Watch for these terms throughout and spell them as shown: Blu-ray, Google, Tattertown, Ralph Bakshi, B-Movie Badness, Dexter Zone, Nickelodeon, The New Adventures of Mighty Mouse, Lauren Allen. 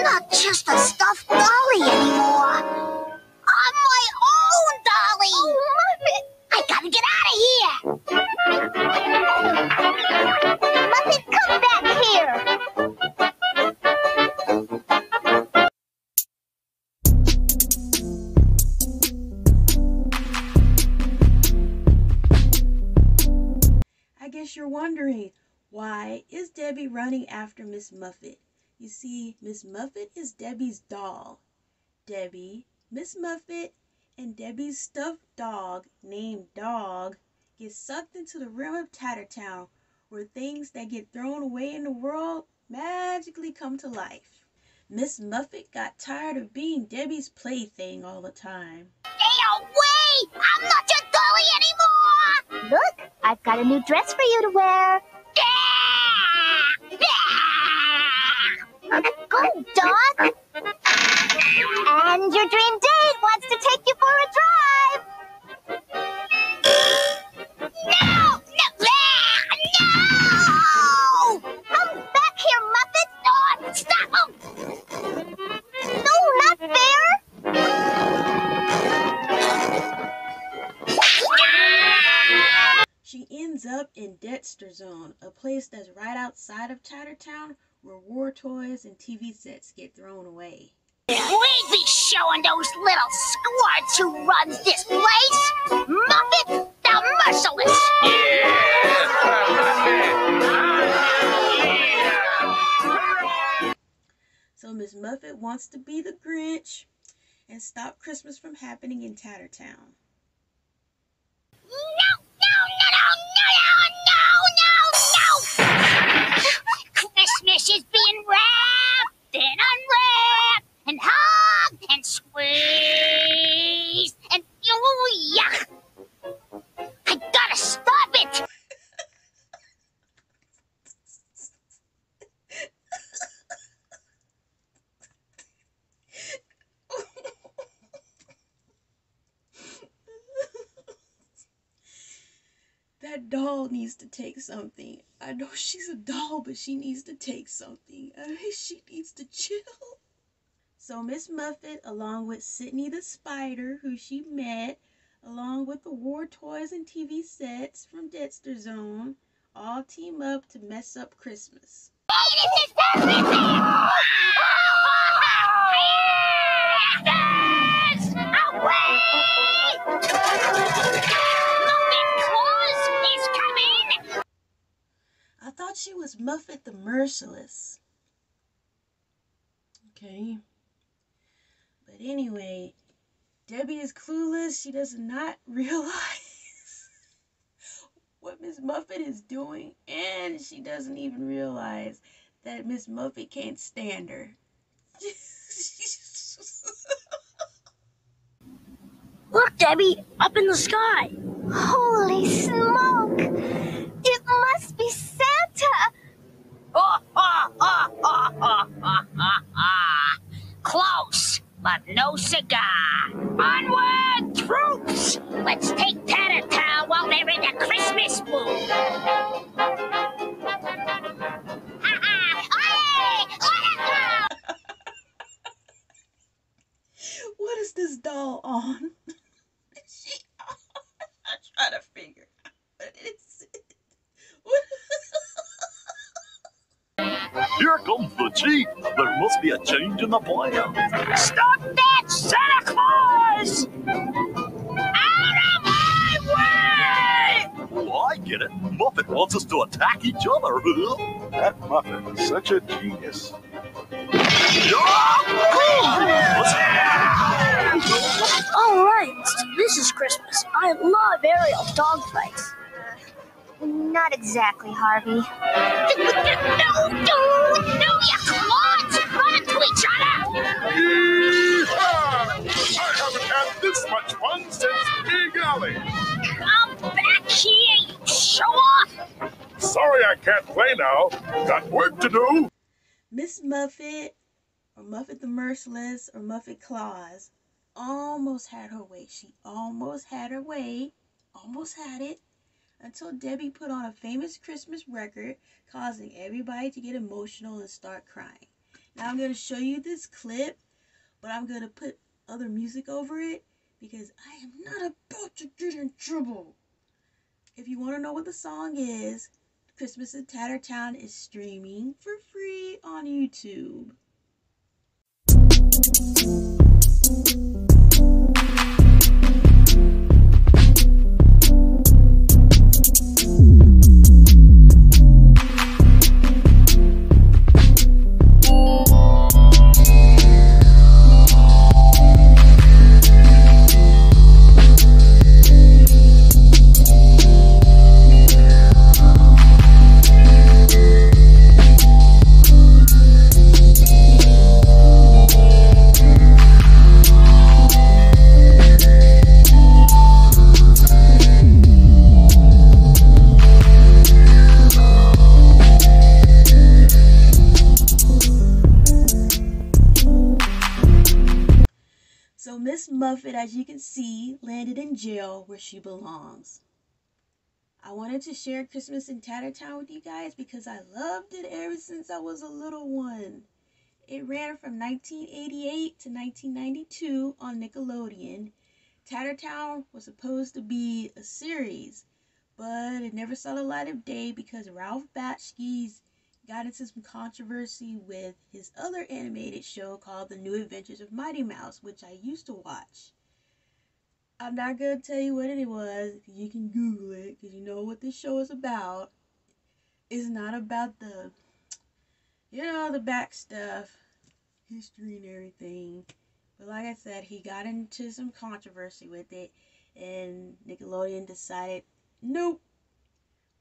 I'm not just a stuffed dolly anymore. I'm my own dolly. I love it. I gotta get out of here. Muppet, come back here. I guess you're wondering, why is Debbie running after Miss Muffet? You see, Miss Muffet is Debbie's doll. Debbie, Miss Muffet, and Debbie's stuffed dog named Dog get sucked into the realm of Tattertown, where things that get thrown away in the world magically come to life. Miss Muffet got tired of being Debbie's plaything all the time. Stay away! I'm not your dolly anymore! Look, I've got a new dress for you to wear. Go, Dog! And your dream date wants to take you for a drive! No! No! No! Come back here, Muppet! No! Stop! Oh. No, not fair! She ends up in Dexter Zone, a place that's right outside of Tattertown, where war toys and TV sets get thrown away. We'd be showing those little squirts who runs this place! Muppet the Merciless! Yeah! So Miss Muffet wants to be the Grinch and stop Christmas from happening in Tattertown. Christmas is being wrapped and unwrapped and hugged and squeezed and oh, yuck! I gotta stop it! That doll needs to take something. I know she's a doll, but she needs to take something. I mean, she needs to chill. So Miss Muffet, along with Sydney the Spider, who she met, along with the war toys and TV sets from Dexter Zone, all team up to mess up Christmas. Hey, this is Christmas! She was Muffet the Merciless. Okay. But anyway, Debbie is clueless. She does not realize what Miss Muffet is doing, and she doesn't even realize that Miss Muffet can't stand her. Look, Debbie, up in the sky. Holy smoke! It must be Santa! Ha ha ha ha ha ha ha ha! Close, but no cigar! Onward, troops! Let's take Tattertown while they're in the Christmas mood! Ha ha! Hey! What is this doll on? I'm trying to figure out what it is. Here comes the chief. There must be a change in the plan. Stop that, Santa Claus! Out of my way! Oh, I get it. Muffet wants us to attack each other. That Muffet is such a genius. All right, this is Christmas. I love aerial dogfights. Not exactly, Harvey. No, dude! No, you clods! Run into each other! Yeehaw! I haven't had this much fun since Big Alley! Come back here, you show-off! Sorry I can't play now. Got work to do! Miss Muffet, or Muffet the Merciless, or Muffet Claus, almost had her way. She almost had her way. Almost had it. Until Debbie put on a famous Christmas record, causing everybody to get emotional and start crying. Now I'm going to show you this clip, but I'm going to put other music over it because I am not about to get in trouble. If you want to know what the song is, Christmas in Tattertown is streaming for free on YouTube. So Miss Muffet, as you can see, landed in jail where she belongs. I wanted to share Christmas in Tattertown with you guys because I loved it ever since I was a little one. It ran from 1988 to 1992 on Nickelodeon. Tattertown was supposed to be a series, but it never saw the light of day because Ralph Bakshi got into some controversy with his other animated show called The New Adventures of Mighty Mouse, which I used to watch. I'm not going to tell you what it was, because you can Google it, because you know what this show is about. It's not about the, you know, the back stuff, history and everything. But like I said, he got into some controversy with it, and Nickelodeon decided, nope.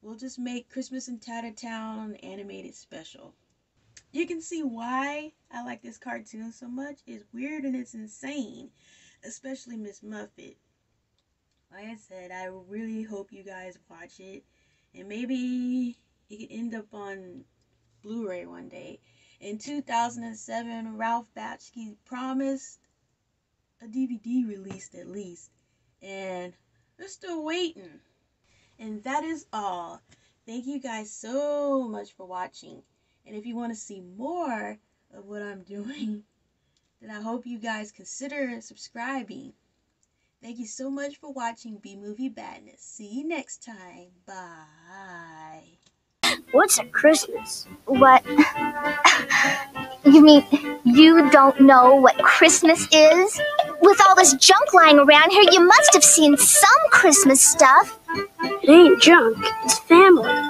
We'll just make Christmas in Tattertown animated special. You can see why I like this cartoon so much. It's weird and it's insane, especially Miss Muffet. Like I said, I really hope you guys watch it. And maybe it could end up on Blu-ray one day. In 2007, Ralph Bakshi promised a DVD release at least. And they're still waiting. And that is all. Thank you guys so much for watching. And if you want to see more of what I'm doing, then I hope you guys consider subscribing. Thank you so much for watching B-Movie Badness. See you next time. Bye. What's a Christmas? What? You mean you don't know what Christmas is? With all this junk lying around here, you must have seen some Christmas stuff. It ain't junk, it's family.